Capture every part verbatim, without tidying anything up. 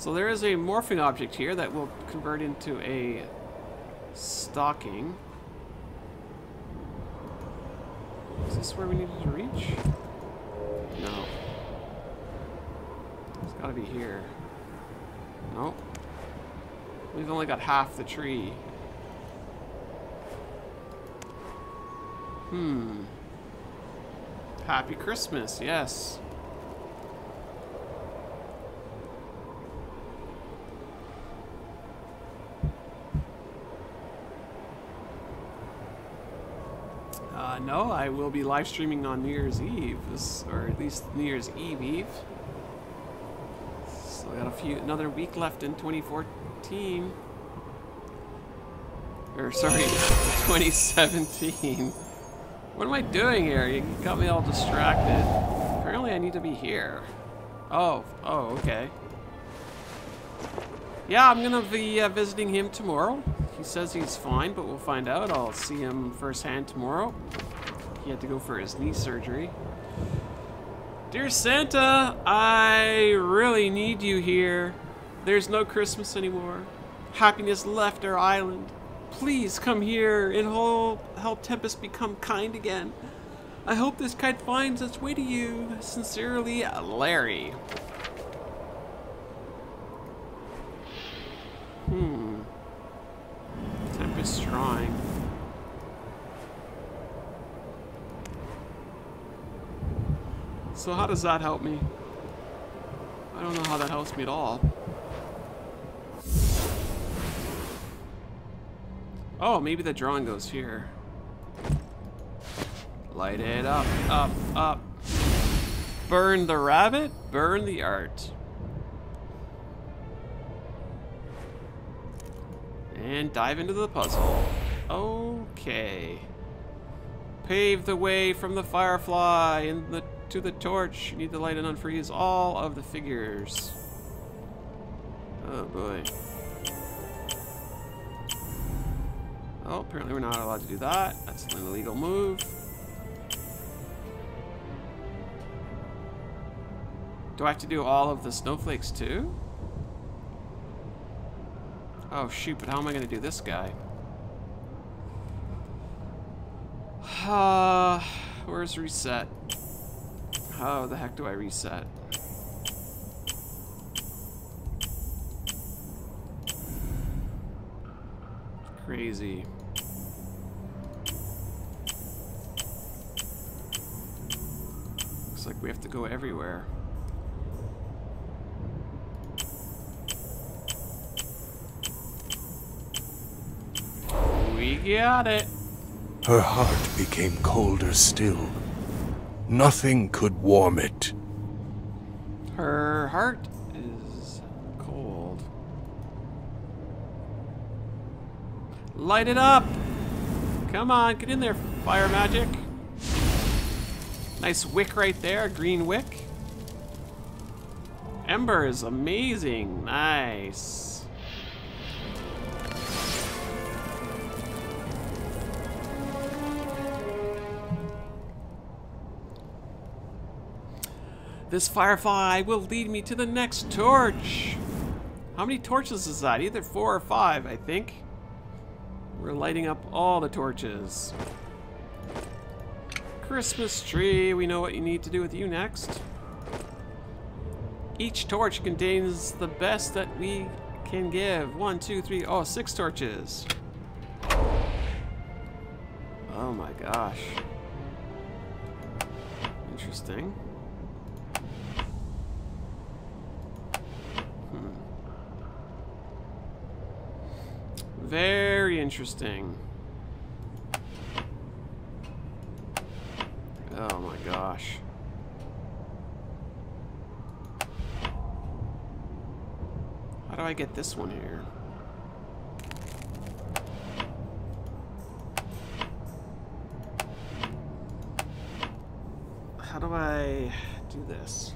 So there is a morphing object here that will convert into a stocking. Is this where we needed to reach? No. It's gotta be here. Nope. We've only got half the tree. Hmm. Happy Christmas, yes. Uh, no, I will be live streaming on New Year's Eve, this, or at least New Year's Eve Eve. So I got a few, another week left in twenty fourteen. Or sorry, twenty seventeen. What am I doing here? You got me all distracted. Apparently I need to be here. Oh, oh, okay. Yeah, I'm gonna be uh, visiting him tomorrow. He says he's fine, but we'll find out. I'll see him firsthand tomorrow. He had to go for his knee surgery. Dear Santa, I really need you here. There's no Christmas anymore. Happiness left our island. Please come here and help Tempest become kind again. I hope this kite finds its way to you. Sincerely, Larry. Hmm. Tempest drawing. So how does that help me? I don't know how that helps me at all. Oh, maybe the drawing goes here. Light it up, up, up. Burn the rabbit, burn the art. And dive into the puzzle. Okay. Pave the way from the firefly and the, to the torch. You need to light and unfreeze all of the figures. Oh boy. Oh, apparently we're not allowed to do that. That's an illegal move. Do I have to do all of the snowflakes too? Oh shoot, but how am I gonna do this guy? Uh, where's reset? How the heck do I reset? Crazy. Looks like we have to go everywhere. We got it. Her heart became colder still. Nothing could warm it. Her heart is cold. Light it up! Come on, get in there, fire magic. Nice wick right there, green wick. Ember is amazing, nice. This firefly will lead me to the next torch. How many torches is that? Either four or five, I think. We're lighting up all the torches. Christmas tree, we know what you need to do with you next. Each torch contains the best that we can give. One, two, three, oh, six torches. Oh my gosh. Interesting. Hmm. Very interesting. Oh my gosh. How do I get this one here? How do I do this?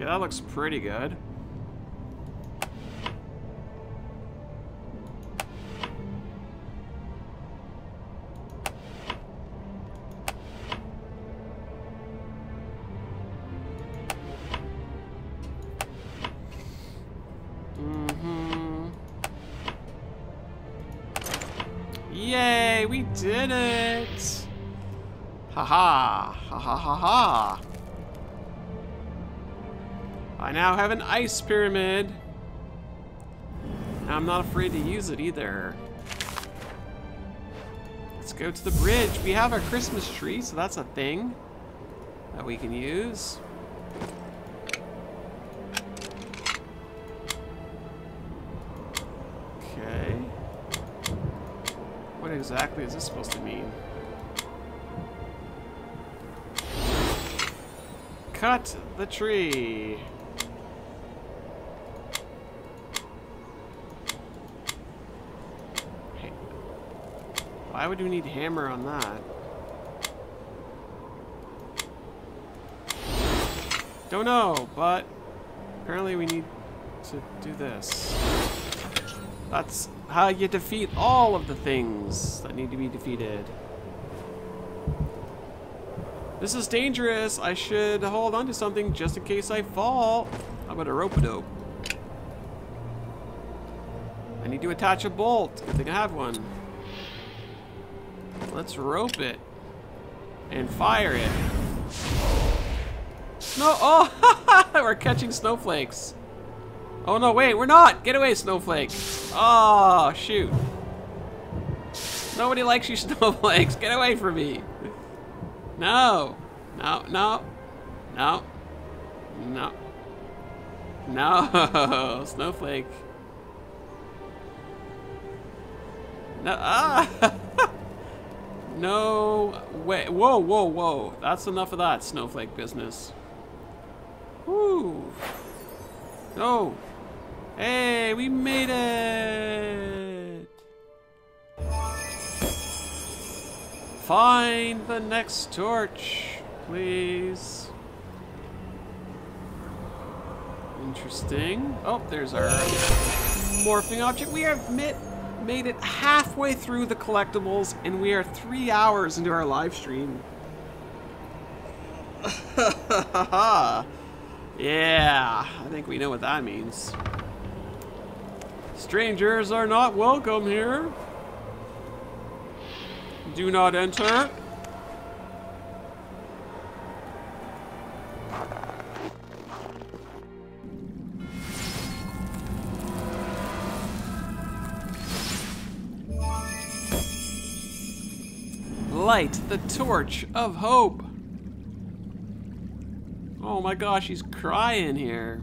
Okay, that looks pretty good. Did it! Ha ha! Ha ha ha ha! I now have an ice pyramid! And I'm not afraid to use it either. Let's go to the bridge. We have our Christmas tree, so that's a thing that we can use. Exactly is this supposed to mean? Cut the tree. Hey. Why would we need hammer on that? Don't know, but apparently we need to do this. That's how you defeat all of the things that need to be defeated. This is dangerous. I should hold on to something just in case I fall. How about a rope-a-dope? I need to attach a bolt. Good thing I have one. Let's rope it. And fire it. No, oh, we're catching snowflakes. Oh no, wait, we're not! Get away, snowflake! Oh, shoot. Nobody likes you snowflakes, get away from me! No! No, no, no, no, no, snowflake. No, ah! No way, whoa, whoa, whoa, that's enough of that snowflake business. Woo! No! Hey, we made it! Find the next torch, please. Interesting. Oh, there's our morphing object. We have made it halfway through the collectibles, and we are three hours into our live stream. Yeah, I think we know what that means. Strangers are not welcome here. Do not enter. Light the torch of hope. Oh my gosh, he's crying here.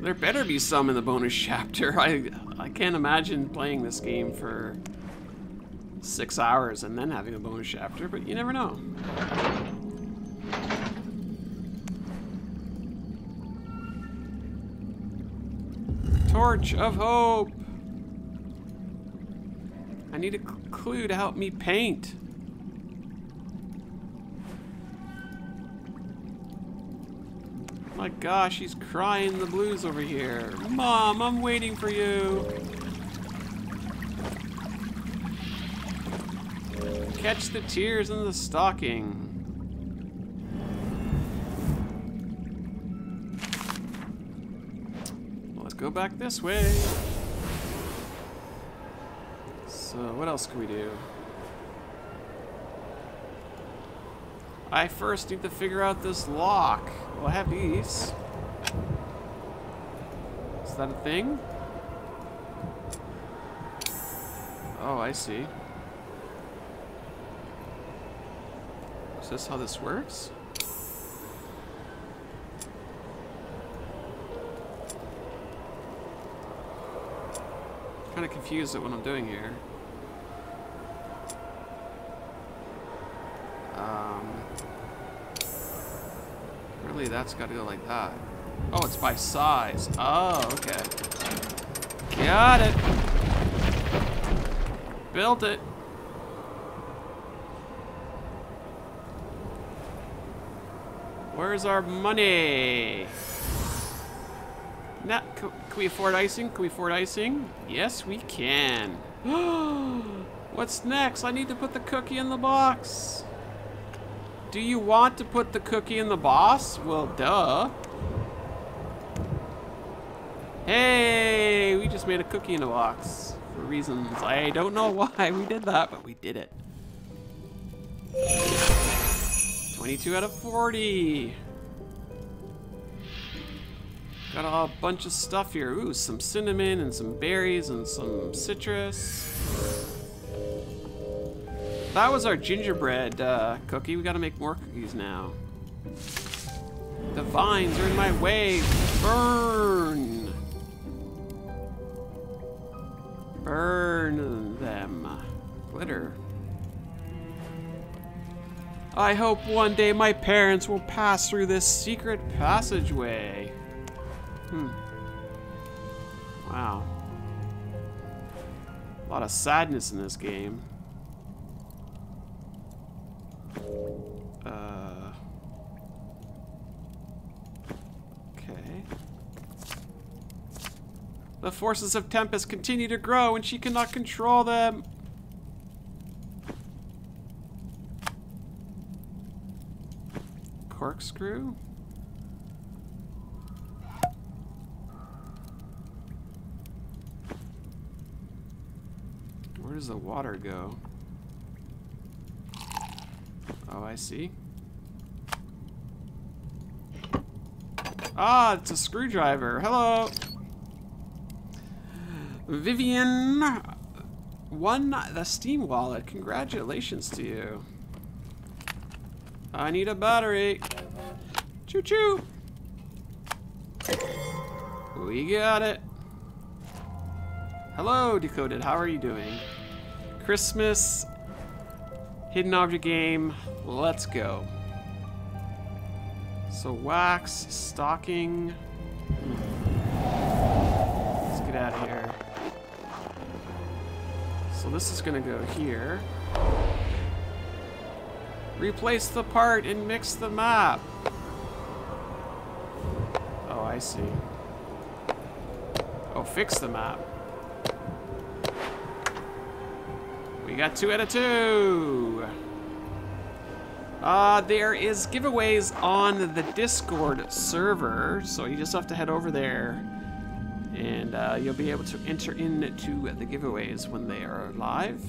There better be some in the bonus chapter. I I can't imagine playing this game for six hours and then having a bonus chapter, but you never know. Torch of Hope. I need a clue to help me paint. My gosh, he's crying the blues over here. Mom, I'm waiting for you. Catch the tears in the stocking. Well, let's go back this way. So, what else can we do? I first need to figure out this lock. Well, I have these. Is that a thing? Oh, I see. Is this how this works? I'm kind of confused at what I'm doing here. That's got to go like that. Oh, it's by size. Oh, okay. Got it. Built it. Where's our money? Now, can, can we afford icing? Can we afford icing? Yes, we can. What's next? I need to put the cookie in the box. Do you want to put the cookie in the box? Well, duh. Hey, we just made a cookie in a box for reasons I don't know why we did that, but we did it. twenty-two out of forty. Got a bunch of stuff here. Ooh, some cinnamon and some berries and some citrus. That was our gingerbread uh, cookie. We gotta make more cookies now. The vines are in my way. Burn! Burn them. Glitter. I hope one day my parents will pass through this secret passageway. Hmm. Wow. A lot of sadness in this game. Uh. Okay. The forces of Tempest continue to grow, and she cannot control them. Corkscrew? Where does the water go? Oh, I see. Ah, it's a screwdriver. Hello! Vivian won the Steam Wallet. Congratulations to you. I need a battery. Choo choo. We got it. Hello, Decoded. How are you doing? Christmas hidden object game. Let's go. So wax, stocking. Let's get out of here. So this is gonna go here. Replace the part and mix the map. Oh, I see. Oh, fix the map. We got two out of two. Uh, there is giveaways on the Discord server, so you just have to head over there. And uh, you'll be able to enter into the giveaways when they are live.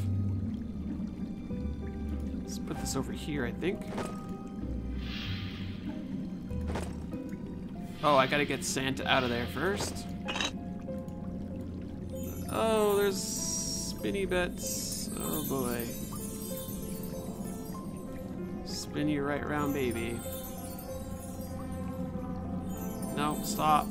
Let's put this over here, I think. Oh, I gotta get Santa out of there first. Oh, there's spinny bits. Oh boy. Spin you right round, baby. No, stop.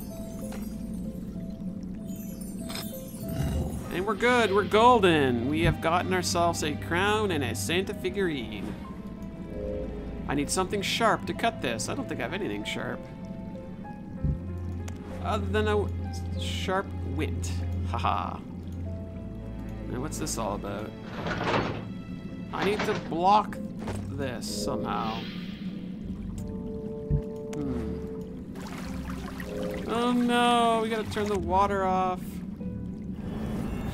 And we're good, we're golden. We have gotten ourselves a crown and a Santa figurine. I need something sharp to cut this. I don't think I have anything sharp. Other than a sharp wit. Haha. And what's this all about? I need to block this somehow. Hmm. Oh no, we gotta turn the water off.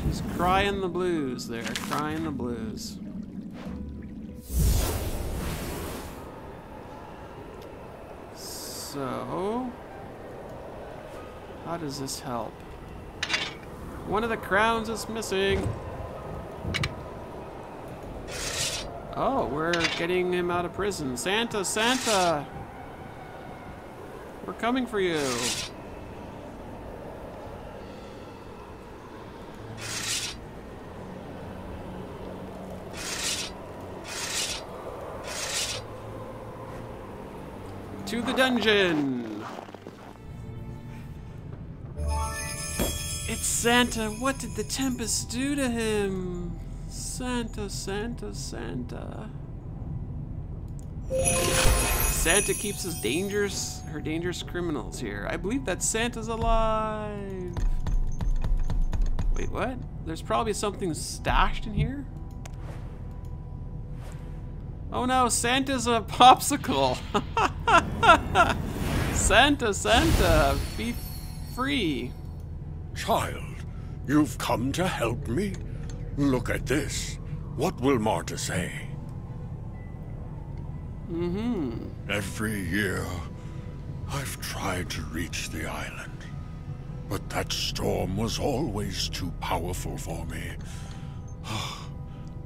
He's crying the blues there, crying the blues. So, how does this help? One of the crowns is missing. Oh, we're getting him out of prison. Santa, Santa! We're coming for you. To the dungeon! It's Santa! What did the Tempest do to him? Santa, Santa, Santa. Santa keeps his dangerous, her dangerous criminals here. I believe that Santa's alive! Wait, what? There's probably something stashed in here? Oh no, Santa's a popsicle. Santa, Santa, be free. Child, you've come to help me? Look at this. What will Marta say? Mm-hmm. Every year, I've tried to reach the island. But that storm was always too powerful for me.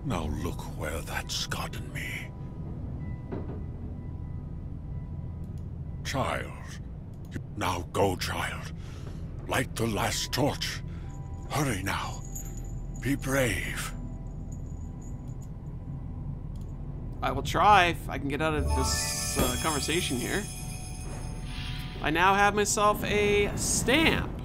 Now look where that's gotten me. Child. Now go, child. Light the last torch. Hurry now. Be brave. I will try if I can get out of this uh, conversation here. I now have myself a stamp.